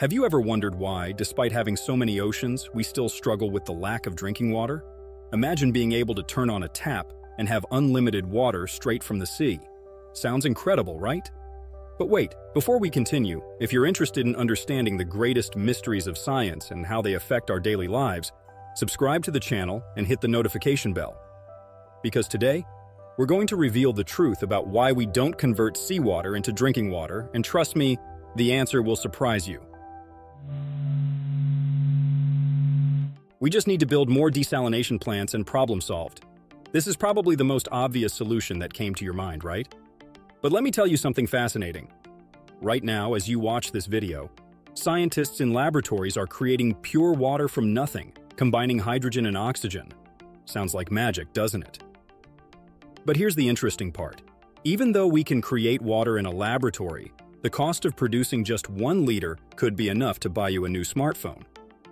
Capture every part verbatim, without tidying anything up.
Have you ever wondered why, despite having so many oceans, we still struggle with the lack of drinking water? Imagine being able to turn on a tap and have unlimited water straight from the sea. Sounds incredible, right? But wait, before we continue, if you're interested in understanding the greatest mysteries of science and how they affect our daily lives, subscribe to the channel and hit the notification bell. Because today, we're going to reveal the truth about why we don't convert seawater into drinking water, and trust me, the answer will surprise you. We just need to build more desalination plants, and problem solved. This is probably the most obvious solution that came to your mind, right? But let me tell you something fascinating. Right now, as you watch this video, scientists in laboratories are creating pure water from nothing, combining hydrogen and oxygen. Sounds like magic, doesn't it? But here's the interesting part. Even though we can create water in a laboratory, the cost of producing just one liter could be enough to buy you a new smartphone.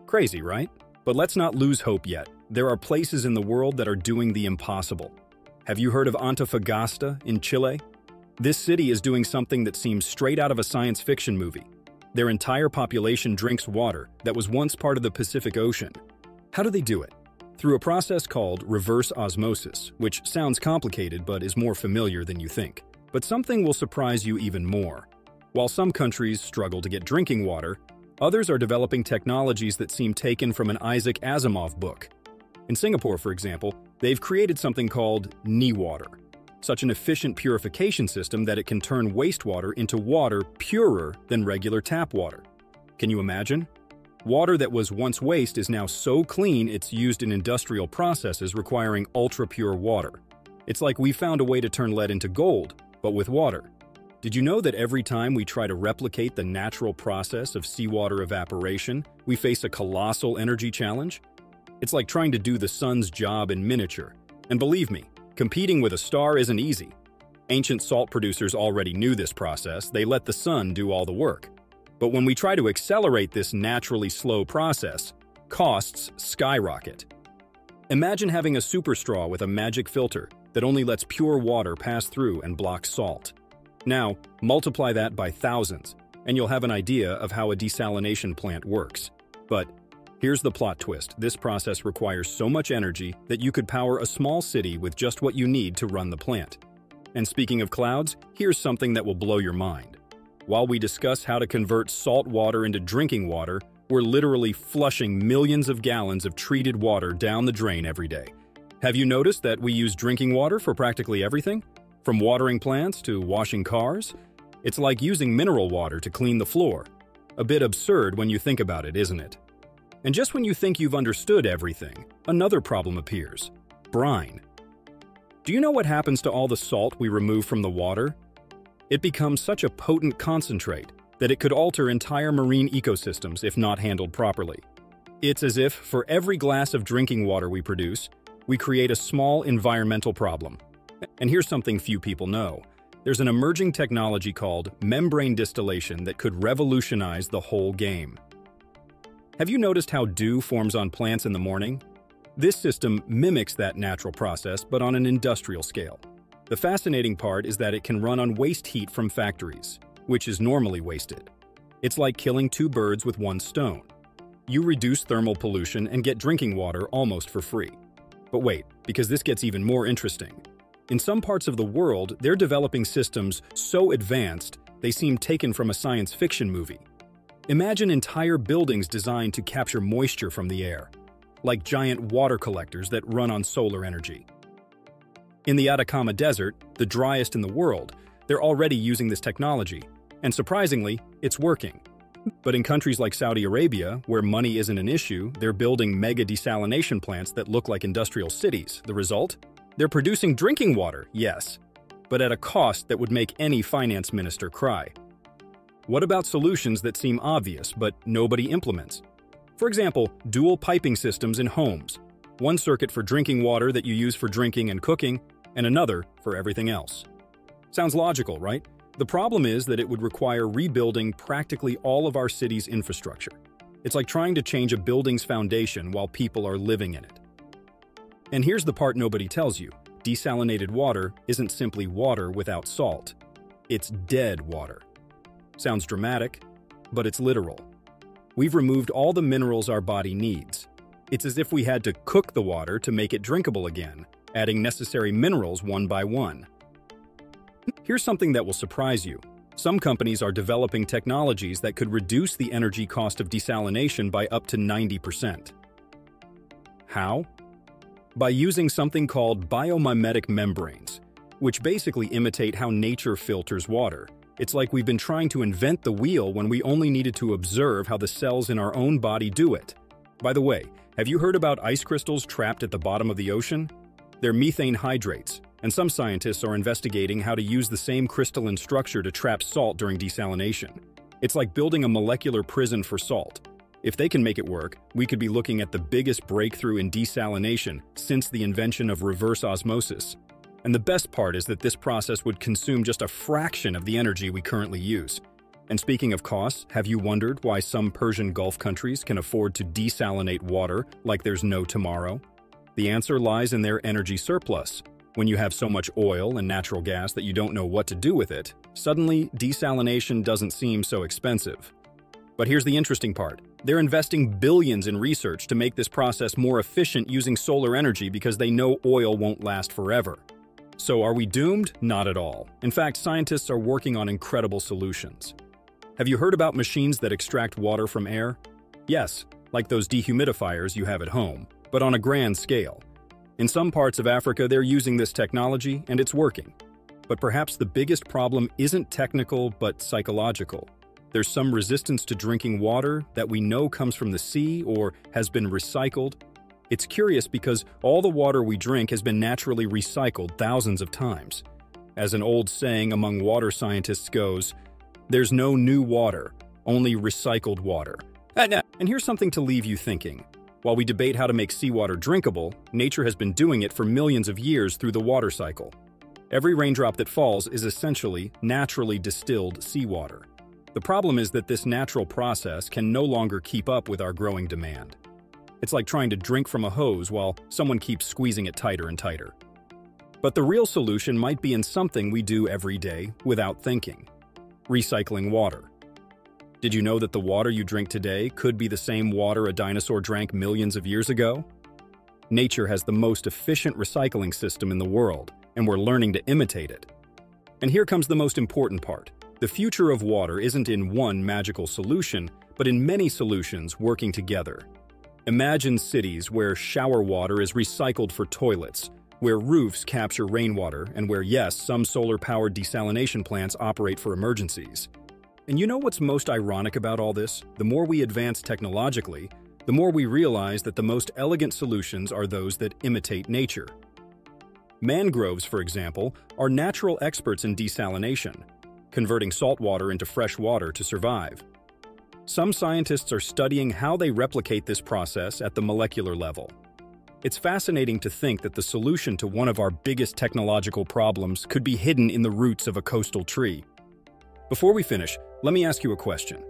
Crazy, right? But let's not lose hope yet. There are places in the world that are doing the impossible. Have you heard of Antofagasta in Chile? This city is doing something that seems straight out of a science fiction movie. Their entire population drinks water that was once part of the Pacific Ocean. How do they do it? Through a process called reverse osmosis, which sounds complicated but is more familiar than you think. But something will surprise you even more. While some countries struggle to get drinking water, others are developing technologies that seem taken from an Isaac Asimov book. In Singapore, for example, they've created something called NEWATER, such an efficient purification system that it can turn wastewater into water purer than regular tap water. Can you imagine? Water that was once waste is now so clean it's used in industrial processes requiring ultra-pure water. It's like we found a way to turn lead into gold, but with water. Did you know that every time we try to replicate the natural process of seawater evaporation, we face a colossal energy challenge? It's like trying to do the sun's job in miniature. And believe me, competing with a star isn't easy. Ancient salt producers already knew this process. They let the sun do all the work. But when we try to accelerate this naturally slow process, costs skyrocket. Imagine having a super straw with a magic filter that only lets pure water pass through and block salt. Now, multiply that by thousands, and you'll have an idea of how a desalination plant works. But here's the plot twist. This process requires so much energy that you could power a small city with just what you need to run the plant. And speaking of clouds, here's something that will blow your mind. While we discuss how to convert salt water into drinking water, we're literally flushing millions of gallons of treated water down the drain every day. Have you noticed that we use drinking water for practically everything? From watering plants to washing cars? It's like using mineral water to clean the floor. A bit absurd when you think about it, isn't it? And just when you think you've understood everything, another problem appears: brine. Do you know what happens to all the salt we remove from the water? It becomes such a potent concentrate that it could alter entire marine ecosystems if not handled properly. It's as if for every glass of drinking water we produce, we create a small environmental problem. And here's something few people know. There's an emerging technology called membrane distillation that could revolutionize the whole game. Have you noticed how dew forms on plants in the morning? This system mimics that natural process, but on an industrial scale. The fascinating part is that it can run on waste heat from factories, which is normally wasted. It's like killing two birds with one stone. You reduce thermal pollution and get drinking water almost for free. But wait, because this gets even more interesting. In some parts of the world, they're developing systems so advanced they seem taken from a science fiction movie. Imagine entire buildings designed to capture moisture from the air, like giant water collectors that run on solar energy. In the Atacama Desert, the driest in the world, they're already using this technology, and surprisingly, it's working. But in countries like Saudi Arabia, where money isn't an issue, they're building mega desalination plants that look like industrial cities. The result? They're producing drinking water, yes, but at a cost that would make any finance minister cry. What about solutions that seem obvious but nobody implements? For example, dual piping systems in homes. One circuit for drinking water that you use for drinking and cooking, and another for everything else. Sounds logical, right? The problem is that it would require rebuilding practically all of our city's infrastructure. It's like trying to change a building's foundation while people are living in it. And here's the part nobody tells you. Desalinated water isn't simply water without salt. It's dead water. Sounds dramatic, but it's literal. We've removed all the minerals our body needs. It's as if we had to cook the water to make it drinkable again, adding necessary minerals one by one. Here's something that will surprise you. Some companies are developing technologies that could reduce the energy cost of desalination by up to ninety percent. How? By using something called biomimetic membranes, which basically imitate how nature filters water. It's like we've been trying to invent the wheel when we only needed to observe how the cells in our own body do it. By the way, have you heard about ice crystals trapped at the bottom of the ocean? They're methane hydrates, and some scientists are investigating how to use the same crystalline structure to trap salt during desalination. It's like building a molecular prison for salt. If they can make it work, we could be looking at the biggest breakthrough in desalination since the invention of reverse osmosis. And the best part is that this process would consume just a fraction of the energy we currently use. And speaking of costs, have you wondered why some Persian Gulf countries can afford to desalinate water like there's no tomorrow? The answer lies in their energy surplus. When you have so much oil and natural gas that you don't know what to do with it, suddenly desalination doesn't seem so expensive. But here's the interesting part. They're investing billions in research to make this process more efficient using solar energy because they know oil won't last forever. So are we doomed? Not at all. In fact, scientists are working on incredible solutions. Have you heard about machines that extract water from air? Yes, like those dehumidifiers you have at home, but on a grand scale. In some parts of Africa, they're using this technology, and it's working. But perhaps the biggest problem isn't technical, but psychological. There's some resistance to drinking water that we know comes from the sea or has been recycled. It's curious because all the water we drink has been naturally recycled thousands of times. As an old saying among water scientists goes, there's no new water, only recycled water. And here's something to leave you thinking. While we debate how to make seawater drinkable, nature has been doing it for millions of years through the water cycle. Every raindrop that falls is essentially naturally distilled seawater. The problem is that this natural process can no longer keep up with our growing demand. It's like trying to drink from a hose while someone keeps squeezing it tighter and tighter. But the real solution might be in something we do every day without thinking: recycling water. Did you know that the water you drink today could be the same water a dinosaur drank millions of years ago? Nature has the most efficient recycling system in the world, and we're learning to imitate it. And here comes the most important part. The future of water isn't in one magical solution, but in many solutions working together. Imagine cities where shower water is recycled for toilets, where roofs capture rainwater, and where, yes, some solar-powered desalination plants operate for emergencies. And you know what's most ironic about all this? The more we advance technologically, the more we realize that the most elegant solutions are those that imitate nature. Mangroves, for example, are natural experts in desalination, converting salt water into fresh water to survive. Some scientists are studying how they replicate this process at the molecular level. It's fascinating to think that the solution to one of our biggest technological problems could be hidden in the roots of a coastal tree. Before we finish, let me ask you a question.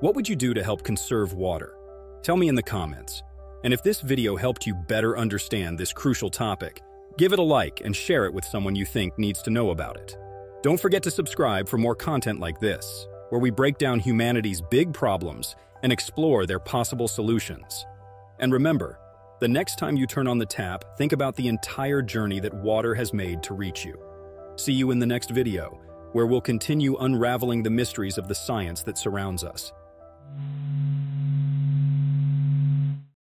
What would you do to help conserve water? Tell me in the comments. And if this video helped you better understand this crucial topic, give it a like and share it with someone you think needs to know about it. Don't forget to subscribe for more content like this, where we break down humanity's big problems and explore their possible solutions. And remember, the next time you turn on the tap, think about the entire journey that water has made to reach you. See you in the next video, where we'll continue unraveling the mysteries of the science that surrounds us.